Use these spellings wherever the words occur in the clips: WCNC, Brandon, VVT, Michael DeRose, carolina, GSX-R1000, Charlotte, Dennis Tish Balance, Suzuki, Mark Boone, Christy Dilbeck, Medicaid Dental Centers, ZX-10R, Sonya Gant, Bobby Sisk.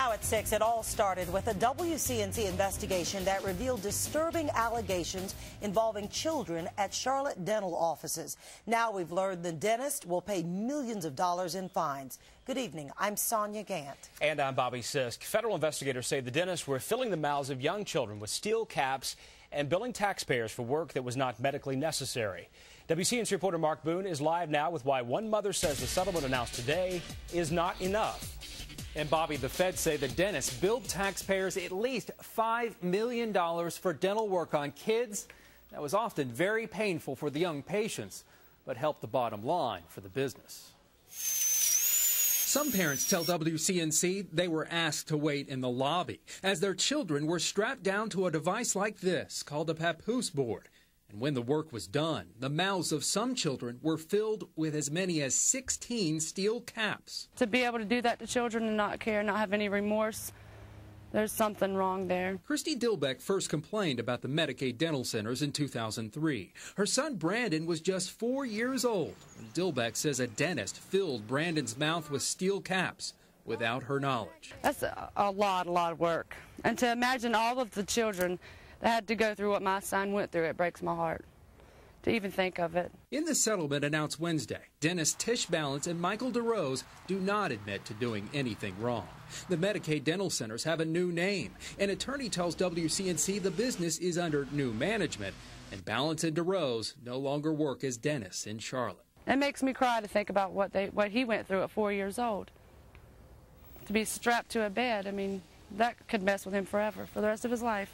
Now at 6, it all started with a WCNC investigation that revealed disturbing allegations involving children at Charlotte dental offices. Now we've learned the dentist will pay millions of dollars in fines. Good evening. I'm Sonya Gant. And I'm Bobby Sisk. Federal investigators say the dentists were filling the mouths of young children with steel caps and billing taxpayers for work that was not medically necessary. WCNC reporter Mark Boone is live now with why one mother says the settlement announced today is not enough. And Bobby, the feds say the dentists billed taxpayers at least $5 million for dental work on kids. That was often very painful for the young patients, but helped the bottom line for the business. Some parents tell WCNC they were asked to wait in the lobby as their children were strapped down to a device like this called a papoose board. And when the work was done, the mouths of some children were filled with as many as 16 steel caps. To be able to do that to children and not care, not have any remorse, there's something wrong there. Christy Dilbeck first complained about the Medicaid Dental Centers in 2003. Her son Brandon was just 4 years old. Dilbeck says a dentist filled Brandon's mouth with steel caps without her knowledge. That's a lot of work. And to imagine all of the children I had to go through what my son went through. It breaks my heart to even think of it. In the settlement announced Wednesday, Dennis Tish Balance and Michael DeRose do not admit to doing anything wrong. The Medicaid Dental Centers have a new name. An attorney tells WCNC the business is under new management, and Balance and DeRose no longer work as dentists in Charlotte. It makes me cry to think about what he went through at 4 years old. To be strapped to a bed, I mean, that could mess with him forever, for the rest of his life.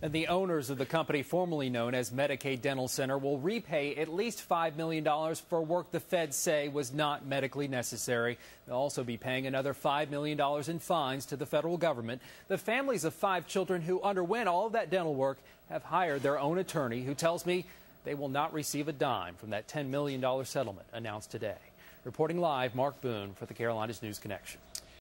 And the owners of the company formerly known as Medicaid Dental Center will repay at least $5 million for work the feds say was not medically necessary. They'll also be paying another $5 million in fines to the federal government. The families of 5 children who underwent all of that dental work have hired their own attorney, who tells me they will not receive a dime from that $10 million settlement announced today. Reporting live, Mark Boone for the Carolinas News Connection.